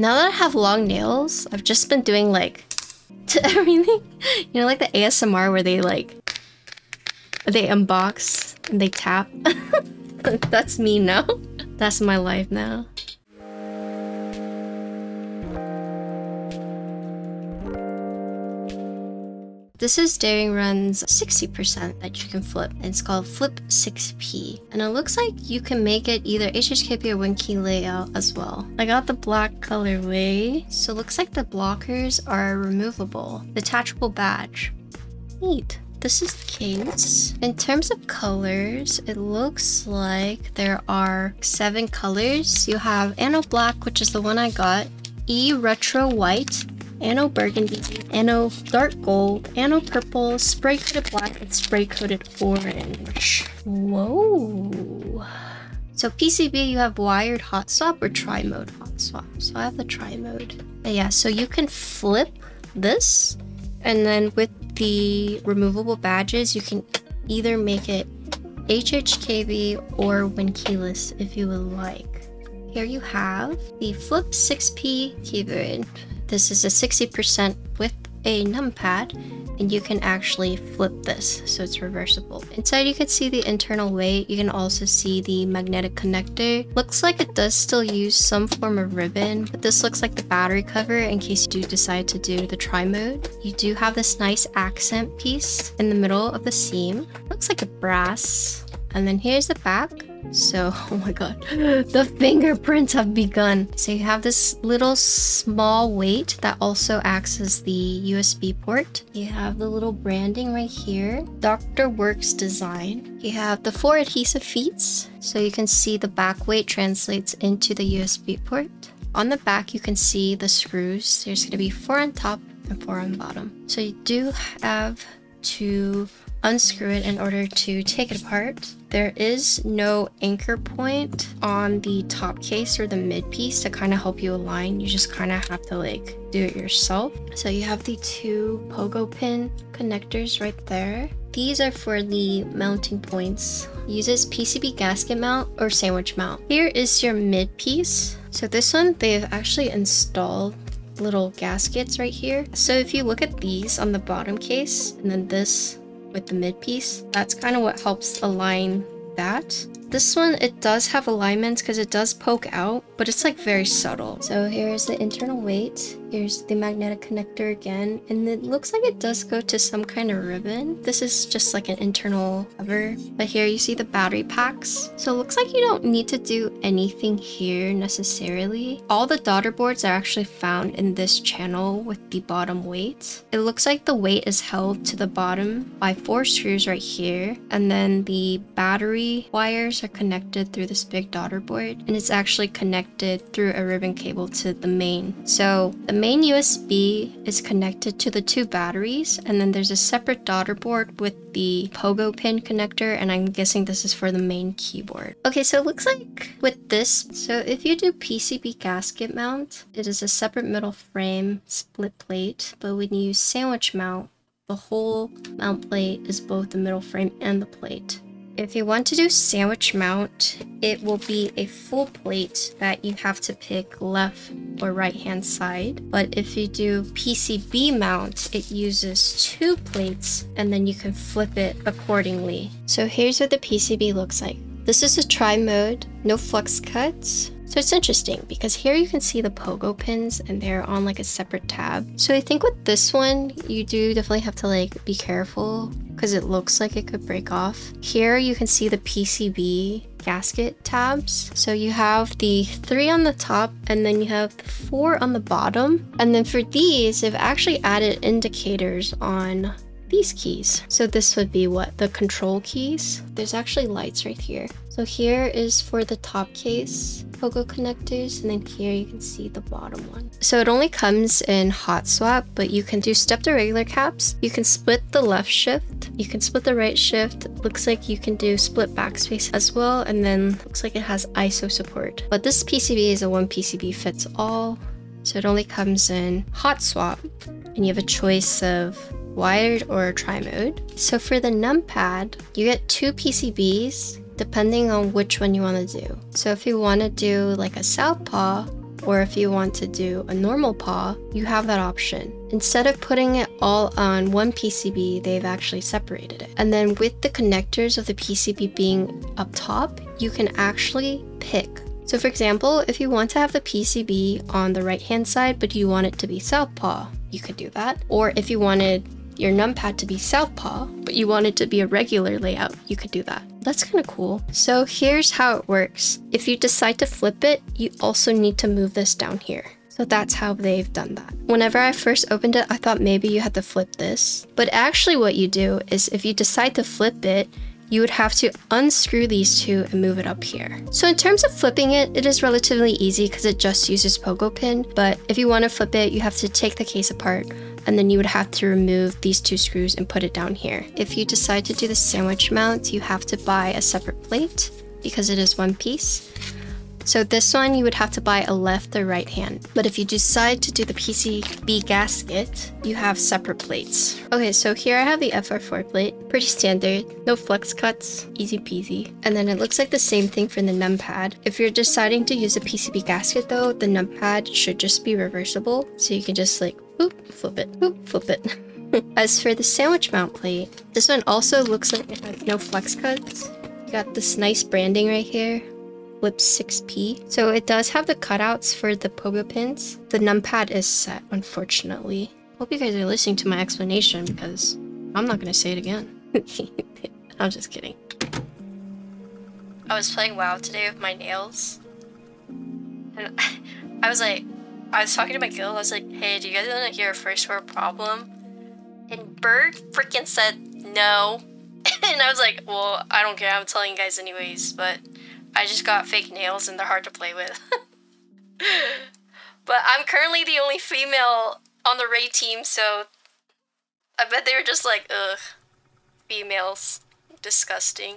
Now that I have long nails, I've just been doing like to everything. You know, like the ASMR where they unbox and they tap. That's me now. That's my life now. This is Daring Run's 60% that you can flip, and it's called Flip 6P. And it looks like you can make it either HHKB or WinKey layout as well. I got the black colorway, so it looks like the blockers are removable. Detachable badge. Neat. This is the case. In terms of colors, it looks like there are 7 colors. You have Anno Black, which is the one I got, E Retro White, Anno Burgundy, Anno Dark Gold, Anno Purple, Spray Coated Black, and Spray Coated Orange. Whoa. So PCB, you have wired hot swap or tri-mode hot swap. So I have the tri-mode. But yeah, so you can flip this, and then with the removable badges, you can either make it HHKB or WinKeyless if you would like. Here you have the Flip 6P keyboard. This is a 60% with a numpad, and you can actually flip this, so it's reversible. Inside you can see the internal weight. You can also see the magnetic connector. Looks like it does still use some form of ribbon, but this looks like the battery cover in case you do decide to do the tri-mode. You do have this nice accent piece in the middle of the seam. Looks like a brass. And then here's the back. So, oh my god, the fingerprints have begun. So you have this little small weight that also acts as the USB port. You have the little branding right here, Dr. Works Design. You have the 4 adhesive feet. So you can see the back weight translates into the USB port. On the back, you can see the screws. There's going to be 4 on top and 4 on bottom. So you do have to unscrew it in order to take it apart. There is no anchor point on the top case or the mid piece to kind of help you align. You just kind of have to like do it yourself. So you have the 2 pogo pin connectors right there. These are for the mounting points. It uses PCB gasket mount or sandwich mount. Here is your mid piece. So this one, they've actually installed little gaskets right here. So if you look at these on the bottom case and then this with the mid piece, that's kind of what helps align that. This one, it does have alignments because it does poke out, but it's like very subtle. So here's the internal weight. Here's the magnetic connector again, and it looks like it does go to some kind of ribbon. This is just like an internal cover, but here you see the battery packs. So it looks like you don't need to do anything here necessarily. All the daughter boards are actually found in this channel with the bottom weight. It looks like the weight is held to the bottom by 4 screws right here, and then the battery wires are connected through this big daughter board, and it's actually connected through a ribbon cable to the main. So the main USB is connected to the 2 batteries, and then there's a separate daughter board with the pogo pin connector, and I'm guessing this is for the main keyboard. Okay, so it looks like with this, so if you do PCB gasket mount, it is a separate metal frame split plate, but when you use sandwich mount, the whole mount plate is both the middle frame and the plate. If you want to do sandwich mount, it will be a full plate that you have to pick left or right hand side. But if you do PCB mount, it uses 2 plates, and then you can flip it accordingly. So here's what the PCB looks like. This is a tri-mode, no flux cuts. So it's interesting because here you can see the pogo pins, and they're on like a separate tab. So I think with this one, you do definitely have to like be careful because it looks like it could break off. Here you can see the PCB gasket tabs. So you have the 3 on the top, and then you have the 4 on the bottom. And then for these, they've actually added indicators on these keys. So this would be what? The control keys. There's actually lights right here. So here is for the top case pogo connectors, and then here you can see the bottom one. So it only comes in hot swap, but you can do stepped or regular caps. You can split the left shift, you can split the right shift. Looks like you can do split backspace as well, and then looks like it has ISO support. But this PCB is a one PCB fits all, so it only comes in hot swap, and you have a choice of wired or tri-mode. So for the numpad, you get 2 PCBs depending on which one you want to do. So if you want to do like a southpaw, or if you want to do a normal paw, you have that option. Instead of putting it all on one PCB, they've actually separated it. And then with the connectors of the PCB being up top, you can actually pick. So for example, if you want to have the PCB on the right-hand side, but you want it to be southpaw, you could do that. Or if you wanted your numpad to be southpaw, but you want it to be a regular layout, you could do that. That's kind of cool. So here's how it works. If you decide to flip it, you also need to move this down here. So that's how they've done that. Whenever I first opened it, I thought maybe you had to flip this. But actually what you do is if you decide to flip it, you would have to unscrew these two and move it up here. So in terms of flipping it, it is relatively easy because it just uses pogo pin. But if you want to flip it, you have to take the case apart and then you would have to remove these two screws and put it down here. If you decide to do the sandwich mount, you have to buy a separate plate because it is one piece. So this one, you would have to buy a left or right hand. But if you decide to do the PCB gasket, you have separate plates. Okay, so here I have the FR4 plate. Pretty standard, no flex cuts, easy peasy. And then it looks like the same thing for the numpad. If you're deciding to use a PCB gasket though, the numpad should just be reversible. So you can just like, boop, flip it. As for the sandwich mount plate, this one also looks like it has no flex cuts. You got this nice branding right here. Flip 6P. So it does have the cutouts for the pogo pins. The numpad is set, unfortunately. Hope you guys are listening to my explanation because I'm not gonna say it again. I'm just kidding. I was playing WoW today with my nails. And I was talking to my guild, I was like, hey, do you guys wanna hear a first world problem? And Bird freaking said no. And I was like, well, I don't care, I'm telling you guys anyways, but I just got fake nails and they're hard to play with. But I'm currently the only female on the raid team, so I bet they were just like, ugh, females, disgusting.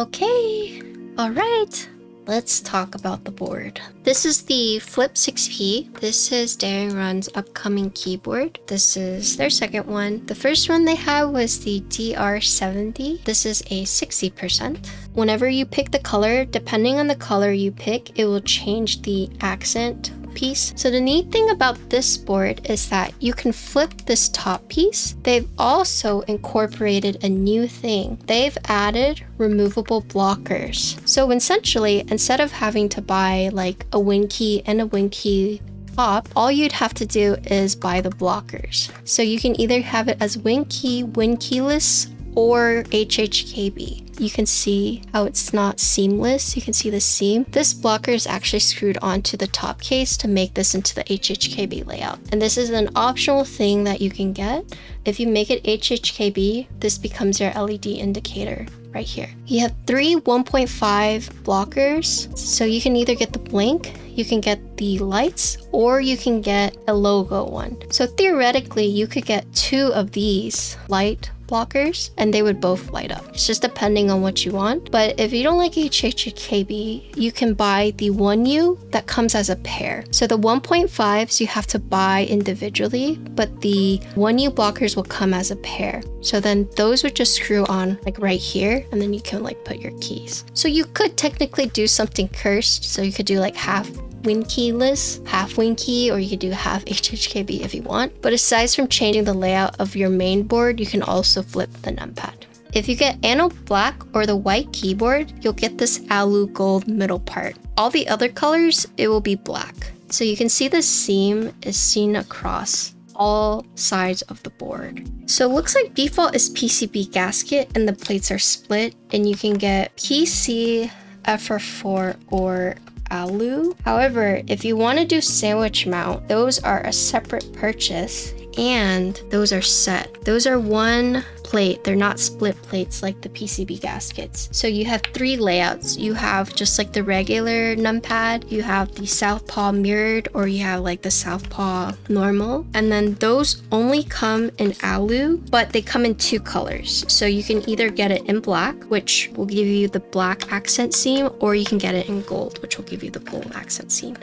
Okay, all right. Let's talk about the board. This is the Flip 6P. This is Daring Run's upcoming keyboard. This is their second one. The first one they had was the DR70. This is a 60%. Whenever you pick the color, depending on the color you pick, it will change the accent piece. So the neat thing about this board is that you can flip this top piece. They've also incorporated a new thing. They've added removable blockers. So essentially, instead of having to buy like a WinKey and a WinKey pop, all you'd have to do is buy the blockers. So you can either have it as WinKey, WinKeyless, or HHKB. You can see how it's not seamless. You can see the seam. This blocker is actually screwed onto the top case to make this into the HHKB layout. And this is an optional thing that you can get. If you make it HHKB, this becomes your LED indicator right here. You have three 1.5 blockers. So you can either get the blink, you can get the lights, or you can get a logo one. So theoretically, you could get two of these light blockers and they would both light up. It's just depending on what you want. But if you don't like HHKB, you can buy the 1U that comes as a pair. So the 1.5s you have to buy individually, but the 1U blockers will come as a pair. So then those would just screw on like right here, and then you can like put your keys. So you could technically do something cursed. So you could do like half WinKeyless, half WinKey, or you could do half HHKB if you want. But aside from changing the layout of your main board, you can also flip the numpad. If you get Anno Black or the white keyboard, you'll get this alu gold middle part. All the other colors, it will be black. So you can see the seam is seen across all sides of the board. So it looks like default is PCB gasket and the plates are split, and you can get PC, FR4, or alu. However, if you want to do sandwich mount, those are a separate purchase and those are set. Those are one plate. They're not split plates like the PCB gaskets. So you have three layouts. You have just like the regular numpad, you have the southpaw mirrored, or you have like the southpaw normal. And then those only come in alu, but they come in two colors. So you can either get it in black, which will give you the black accent seam, or you can get it in gold, which will give you the gold accent seam.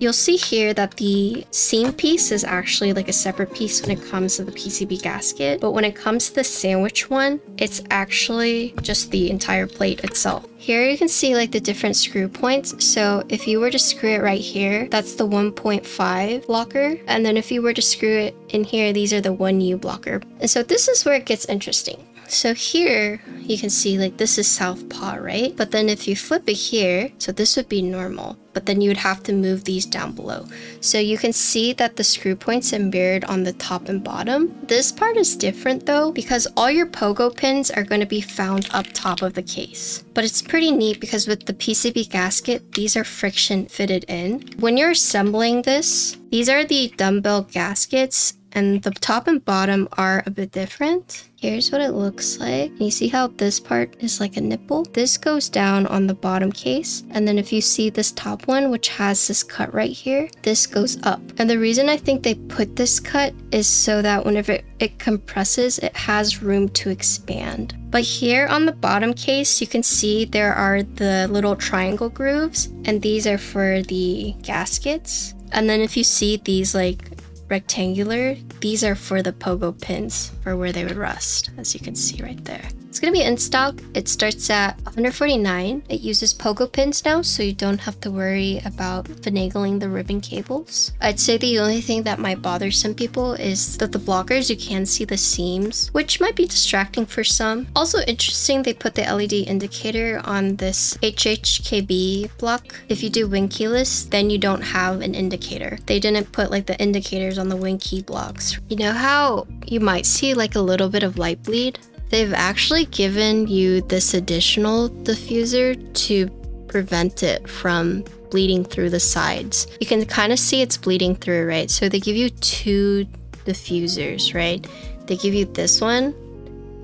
You'll see here that the seam piece is actually like a separate piece when it comes to the PCB gasket, but when it comes to the sandwich one, it's actually just the entire plate itself. Here you can see like the different screw points. So if you were to screw it right here, that's the 1.5 blocker. And then if you were to screw it in here, these are the 1U blocker. And so this is where it gets interesting. So here you can see like this is southpaw, right? But then if you flip it here, so this would be normal, but then you would have to move these down below. So you can see that the screw points are mirrored on the top and bottom. This part is different though, because all your pogo pins are going to be found up top of the case. But it's pretty neat because with the PCB gasket, these are friction fitted in. When you're assembling this, these are the dumbbell gaskets, and the top and bottom are a bit different. Here's what it looks like. You see how this part is like a nipple? This goes down on the bottom case. And then if you see this top one, which has this cut right here, this goes up. And the reason I think they put this cut is so that whenever it compresses, it has room to expand. But here on the bottom case, you can see there are the little triangle grooves, and these are for the gaskets. And then if you see these like rectangular, these are for the pogo pins for where they would rust, as you can see right there. It's going to be in stock. It starts at $149. It uses pogo pins now, so you don't have to worry about finagling the ribbon cables. I'd say the only thing that might bother some people is that the blockers, you can see the seams, which might be distracting for some. Also interesting, they put the LED indicator on this HHKB block. If you do WinKeyless, then you don't have an indicator. They didn't put like the indicators on the WinKey blocks. You know how you might see like a little bit of light bleed? They've actually given you this additional diffuser to prevent it from bleeding through the sides. You can kind of see it's bleeding through, right? So they give you two diffusers, right? They give you this one,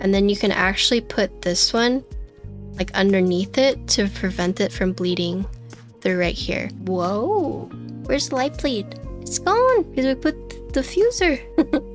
and then you can actually put this one like underneath it to prevent it from bleeding through right here. Whoa, where's the light bleed? It's gone because we put diffuser.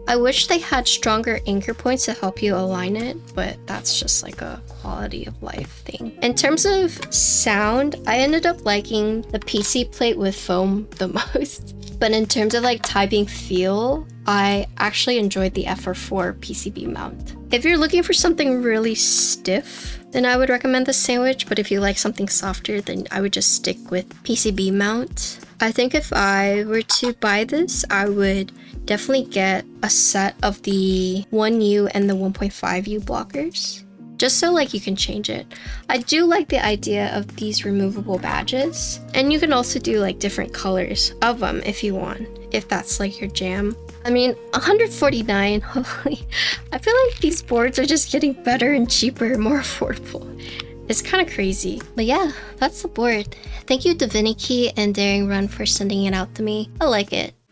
I wish they had stronger anchor points to help you align it, but that's just like a quality of life thing. In terms of sound, I ended up liking the PC plate with foam the most. But in terms of like typing feel, I actually enjoyed the FR4 PCB mount. If you're looking for something really stiff, then I would recommend the sandwich, but if you like something softer, then I would just stick with PCB mount. I think if I were to buy this, I would definitely get a set of the 1U and the 1.5U blockers, just so like you can change it. I do like the idea of these removable badges, and you can also do like different colors of them if you want, if that's like your jam. I mean, 149, holy, I feel like these boards are just getting better and cheaper and more affordable. It's kind of crazy. But yeah, that's the board. Thank you Divinikey and Daring Run for sending it out to me. I like it.